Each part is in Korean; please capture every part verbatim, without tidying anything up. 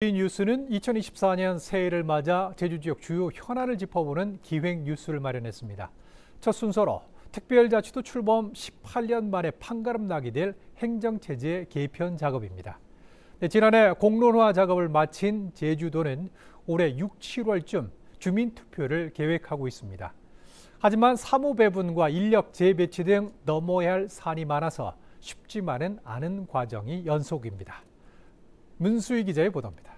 이 뉴스는 이천이십사 년 새해를 맞아 제주 지역 주요 현안을 짚어보는 기획 뉴스를 마련했습니다. 첫 순서로 특별자치도 출범 십팔 년 만에 판가름 나게 될 행정체제 개편 작업입니다. 네, 지난해 공론화 작업을 마친 제주도는 올해 육, 칠월쯤 주민투표를 계획하고 있습니다. 하지만 사무배분과 인력 재배치 등 넘어야 할 산이 많아서 쉽지만은 않은 과정이 연속입니다. 문수희 기자의 보도입니다.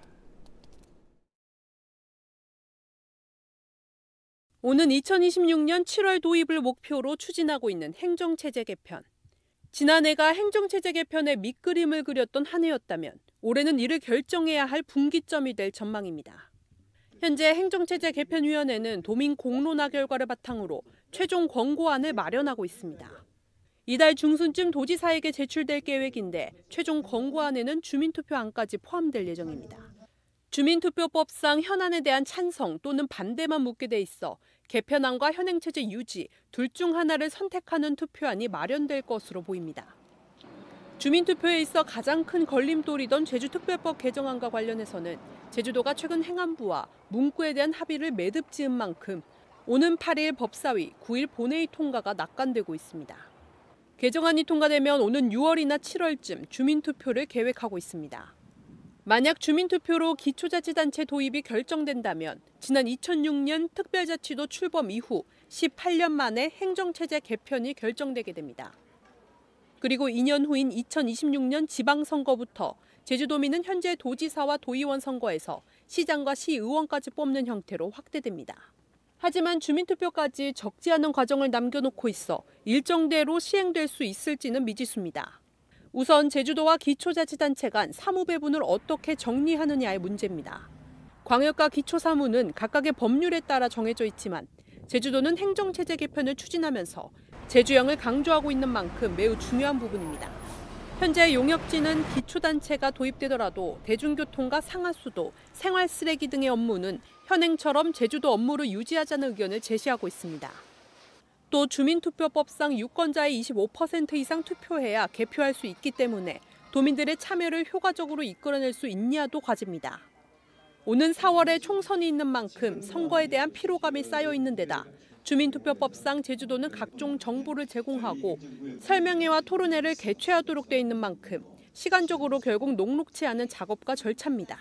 오는 이천이십육 년 칠월 도입을 목표로 추진하고 있는 행정체제 개편. 지난해가 행정체제 개편의 밑그림을 그렸던 한 해였다면 올해는 이를 결정해야 할 분기점이 될 전망입니다. 현재 행정체제 개편위원회는 도민 공론화 결과를 바탕으로 최종 권고안을 마련하고 있습니다. 이달 중순쯤 도지사에게 제출될 계획인데 최종 권고안에는 주민투표안까지 포함될 예정입니다. 주민투표법상 현안에 대한 찬성 또는 반대만 묻게 돼 있어 개편안과 현행체제 유지 둘 중 하나를 선택하는 투표안이 마련될 것으로 보입니다. 주민투표에 있어 가장 큰 걸림돌이던 제주특별법 개정안과 관련해서는 제주도가 최근 행안부와 문구에 대한 합의를 매듭 지은 만큼 오는 팔 일 법사위, 구 일 본회의 통과가 낙관되고 있습니다. 개정안이 통과되면 오는 유월이나 칠월쯤 주민투표를 계획하고 있습니다. 만약 주민투표로 기초자치단체 도입이 결정된다면 지난 이천육 년 특별자치도 출범 이후 십팔 년 만에 행정체제 개편이 결정되게 됩니다. 그리고 이 년 후인 이천이십육 년 지방선거부터 제주도민은 현재 도지사와 도의원 선거에서 시장과 시의원까지 뽑는 형태로 확대됩니다. 하지만 주민투표까지 적지 않은 과정을 남겨놓고 있어 일정대로 시행될 수 있을지는 미지수입니다. 우선 제주도와 기초자치단체 간 사무배분을 어떻게 정리하느냐의 문제입니다. 광역과 기초사무는 각각의 법률에 따라 정해져 있지만 제주도는 행정체제 개편을 추진하면서 제주형을 강조하고 있는 만큼 매우 중요한 부분입니다. 현재 용역지는 기초단체가 도입되더라도 대중교통과 상하수도, 생활 쓰레기 등의 업무는 현행처럼 제주도 업무를 유지하자는 의견을 제시하고 있습니다. 또 주민투표법상 유권자의 이십오 퍼센트 이상 투표해야 개표할 수 있기 때문에 도민들의 참여를 효과적으로 이끌어낼 수 있냐도 과제입니다. 오는 사월에 총선이 있는 만큼 선거에 대한 피로감이 쌓여 있는 데다 주민투표법상 제주도는 각종 정보를 제공하고 설명회와 토론회를 개최하도록 돼 있는 만큼 시간적으로 결국 녹록치 않은 작업과 절차입니다.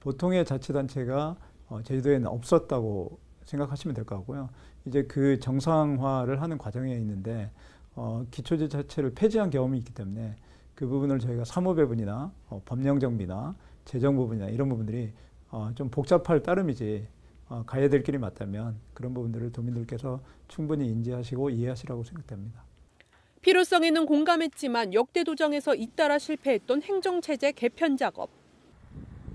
보통의 자치단체가 제주도에는 없었다고 생각하시면 될 것 같고요. 이제 그 정상화를 하는 과정에 있는데 기초자치단체를 폐지한 경험이 있기 때문에 그 부분을 저희가 사무배분이나 법령정비나 재정부분이나 이런 부분들이 좀 복잡할 따름이지 가야 될 길이 맞다면 그런 부분들을 도민들께서 충분히 인지하시고 이해하시라고 생각됩니다. 필요성에는 공감했지만 역대 도정에서 잇따라 실패했던 행정체제 개편 작업.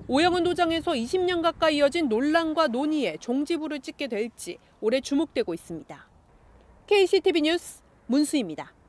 오영훈 도장에서 이십 년 가까이 이어진 논란과 논의에 종지부를 찍게 될지 올해 주목되고 있습니다. 케이씨티비 뉴스 문수희입니다.